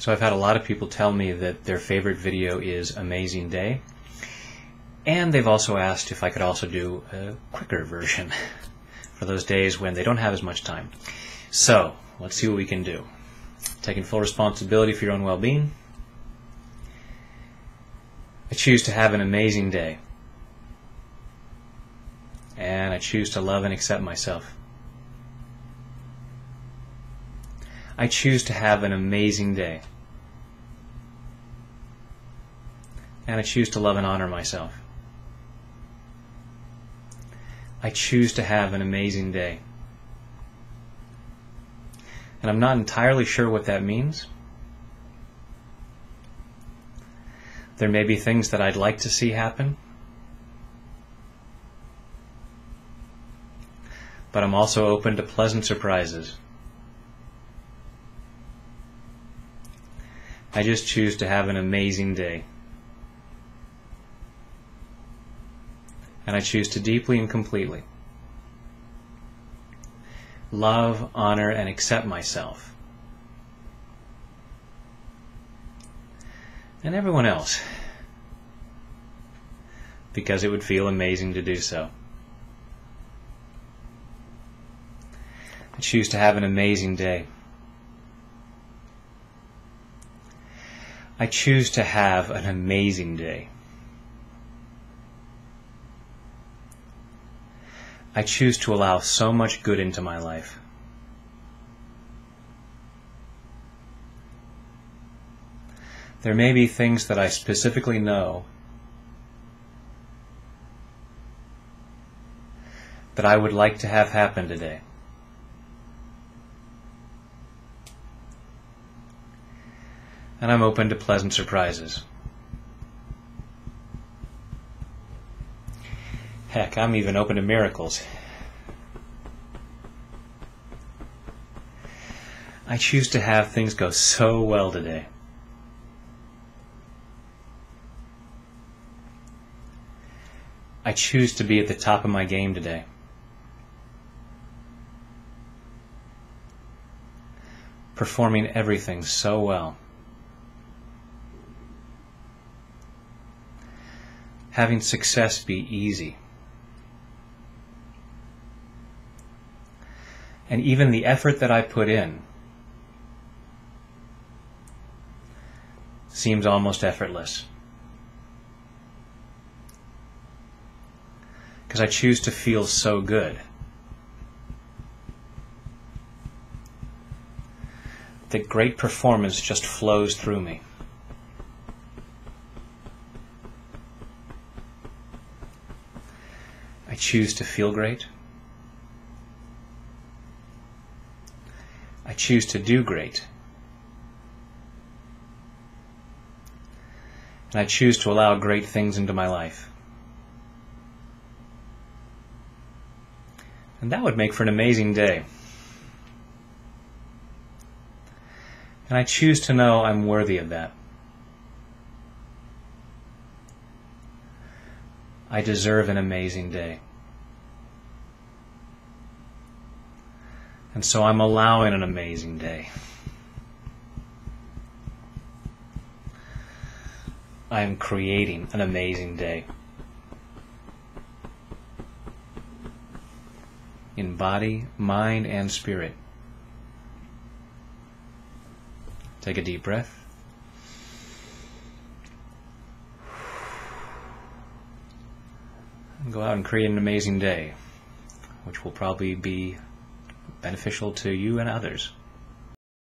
So I've had a lot of people tell me that their favorite video is Amazing Day, and they've also asked if I could also do a quicker version for those days when they don't have as much time. So let's see what we can do. Taking full responsibility for your own well-being, I choose to have an amazing day, and I choose to love and accept myself. I choose to have an amazing day, and I choose to love and honor myself. I choose to have an amazing day. And I'm not entirely sure what that means. There may be things that I'd like to see happen, but I'm also open to pleasant surprises. I just choose to have an amazing day. And I choose to deeply and completely love, honor, and accept myself. And everyone else. Because it would feel amazing to do so. I choose to have an amazing day. I choose to have an amazing day. I choose to allow so much good into my life. There may be things that I specifically know that I would like to have happen today. And I'm open to pleasant surprises. Heck, I'm even open to miracles. I choose to have things go so well today. I choose to be at the top of my game today. Performing everything so well. Having success be easy. And even the effort that I put in seems almost effortless. Because I choose to feel so good that great performance just flows through me. I choose to feel great. I choose to do great. And I choose to allow great things into my life. And that would make for an amazing day. And I choose to know I'm worthy of that. I deserve an amazing day. And so I'm allowing an amazing day. I'm creating an amazing day. In body, mind, and spirit. Take a deep breath. And go out and create an amazing day, which will probably be beneficial to you and others.